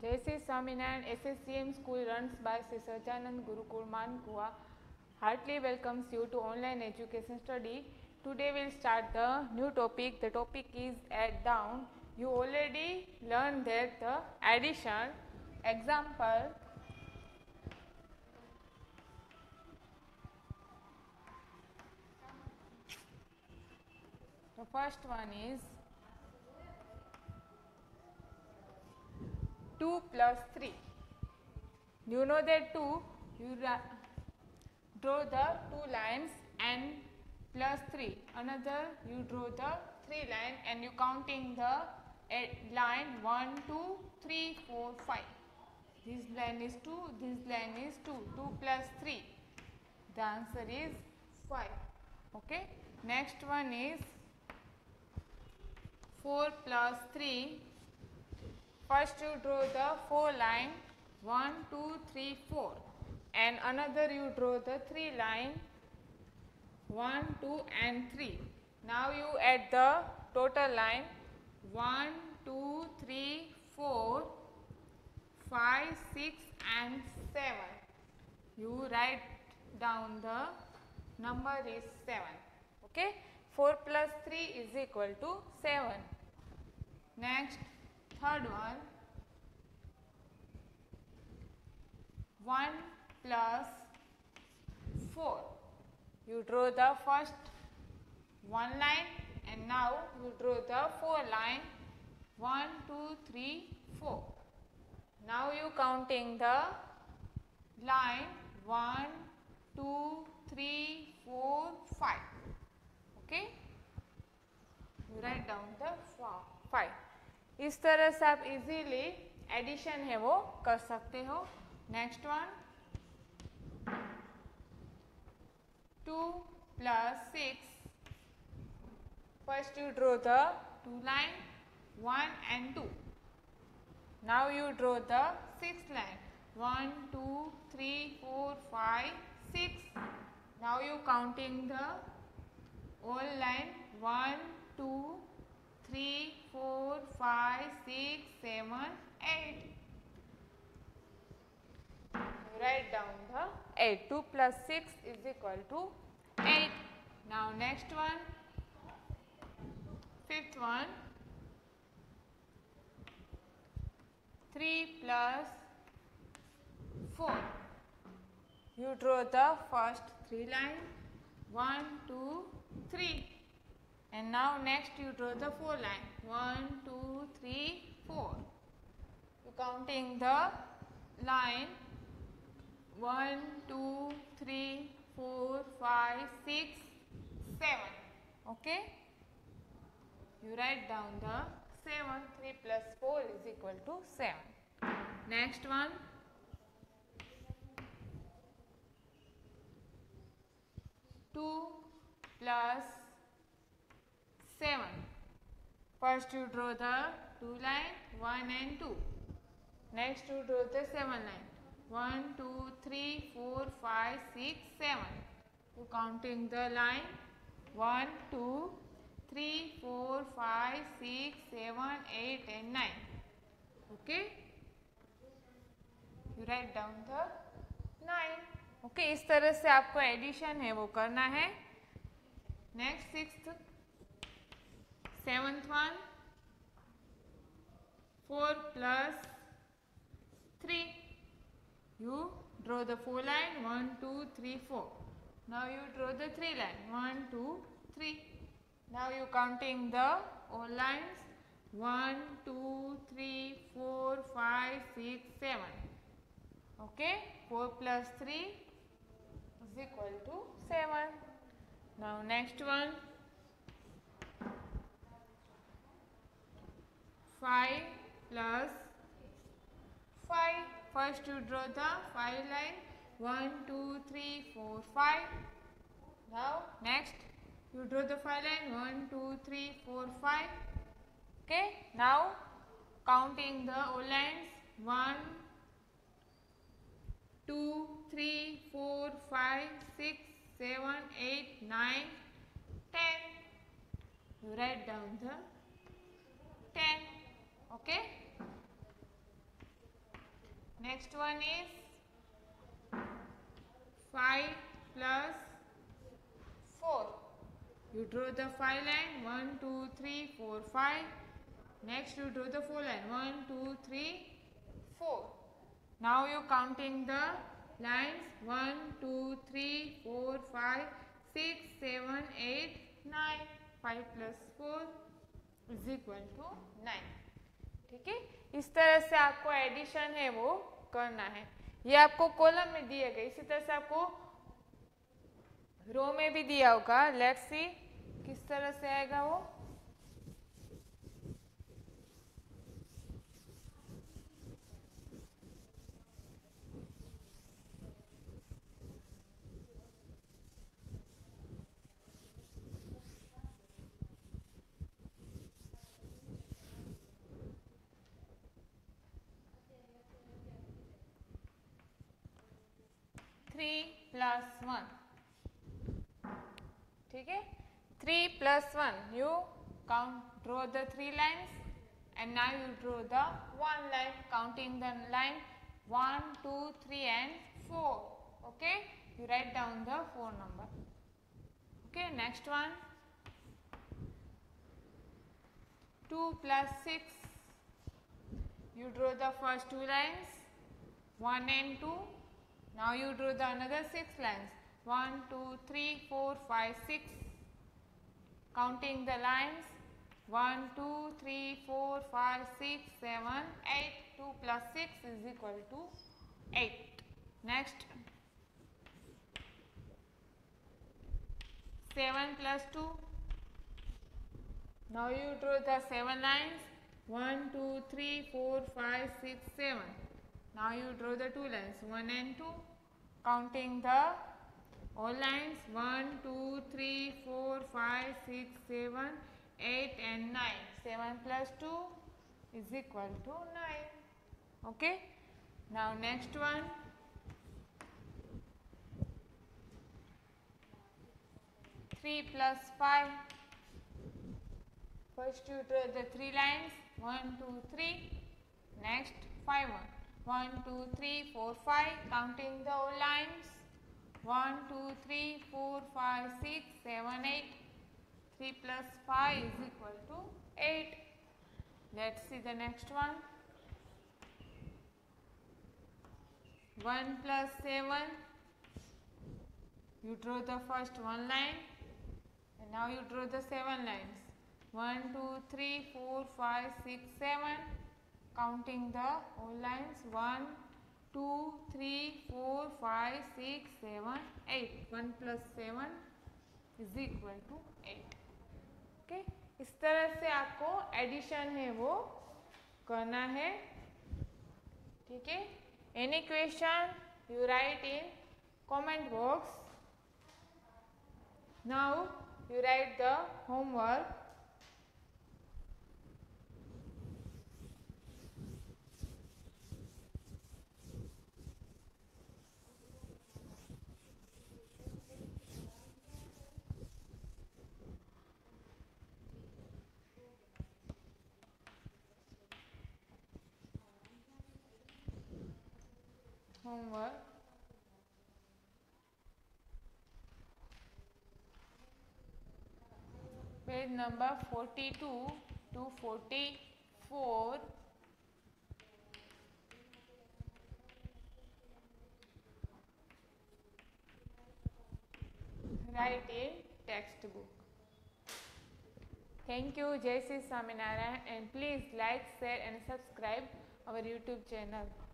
जय श्री स्वामी Narayan SSCM school runs by Shri Sahajanand Gurukul Mankuva heartly welcomes you to online education study. Today will start the new topic. The topic is at down. You already learn that the addition. Example the first one is 2 plus 3. You know that 2. You draw the 2 lines and plus 3. Another you draw the 3 line and you counting the line 1, 2, 3, 4, 5. This line is 2. This line is 2. 2 plus 3. The answer is 5. Okay. Next one is 4 plus 3. First you draw the 4 line 1, 2, 3, 4 and another you draw the 3 line 1, 2 and 3. Now you add the total line 1, 2, 3, 4, 5, 6 and 7. You write down the number is 7. Okay, 4 plus 3 is equal to 7. Next, third one, 1 plus 4. You draw the first 1 line and now you draw the 4 line 1, 2, 3, 4. Now you counting the line 1, 2, 3, 4, 5. Okay, you write down the 5. इस तरह से आप easily addition है वो कर सकते हो. Next one 2 plus 6. First you draw the 2 line 1 and 2. Now you draw the 6 line 1, 2, 3, 4, 5, 6. Now you counting the all line 1, 2, 3, 4, 5, 6, 7, 8. Write down the 8. 2 plus 6 is equal to 8. Now next one, fifth one, 3 plus 4. You draw the first 3 line 1, 2, 3. And now next you draw the 4 line 1, 2, 3, 4. You counting the line 1, 2, 3, 4, 5, 6, 7. Okay, you write down the 7. 3 plus 4 is equal to 7. Next one, 2 plus 7. First you draw the 2 line 1 and 2. Next you draw the 7 line 1, 2, 3, 4, 5, 6, 7. You counting the line 1, 2, 3, 4, 5, 6, 7, 8 and 9. Okay, you write down the 9. Okay, इस तरह से आपको addition है वो करना है. Next, sixth. 7th one, 4 plus 3. You draw the 4 line 1, 2, 3, 4. Now you draw the 3 line 1, 2, 3. Now you counting the all lines 1, 2, 3, 4, 5, 6, 7. Okay, 4 plus 3 is equal to 7. Now next one, 5 plus 5. First you draw the 5 line 1, 2, 3, 4, 5. Now next you draw the 5 line 1, 2, 3, 4, 5. Okay, now counting the all lines 1, 2, 3, 4, 5, 6, 7, 8, 9, 10. You write down the 10. Okay, next one is 5 + 4. You draw the 5 line 1, 2, 3, 4, 5. Next you draw the 4 line 1, 2, 3, 4. Now you counting the lines 1, 2, 3, 4, 5, 6, 7, 8, 9. 5 + 4 = 9. ठीक है, इस तरह से आपको addition है वो करना है. ये आपको कॉलम में दिया गया, इसी तरह से आपको रो में भी दिया होगा. लेट्स सी किस तरह से आएगा वो. +1. ठीक है, 3 + 1. You count, draw the 3 lines, and now you draw the 1 line, counting the line 1, 2, 3, and 4. Okay, you write down the 4 number. Okay, next one. 2 + 6. You draw the first 2 lines, 1 and 2. Now you draw the another 6 lines 1, 2, 3, 4, 5, 6, counting the lines 1, 2, 3, 4, 5, 6, 7, 8. 2 + 6 = 8. Next 7 + 2. Now you draw the 7 lines 1, 2, 3, 4, 5, 6, 7. Now you draw the 2 lines 1 and 2, counting the all lines 1, 2, 3, 4, 5, 6, 7, 8 and 9. 7 + 2 = 9. Okay, now next one. 3 + 5. First you draw the 3 lines 1, 2, 3. Next 5 1. 1, 2, 3, 4, 5, counting the all lines 1, 2, 3, 4, 5, 6, 7, 8. 3 + 5 = 8. Let's see the next one. 1 + 7. You draw the first 1 line, and now you draw the 7 lines 1, 2, 3, 4, 5, 6, 7. Counting the whole lines 1, 2, 3, 4, 5, 6, 7, 8. 1 + 7 = 8. Okay, इस तरह से आपको addition है वो करना है. ठीक है, any question you write in comment box. Now you write the homework. Homework. Page number 42 to 44. Write in textbook. Thank you. Jai Shri Swami Naarayan, and please like, share, and subscribe our YouTube channel.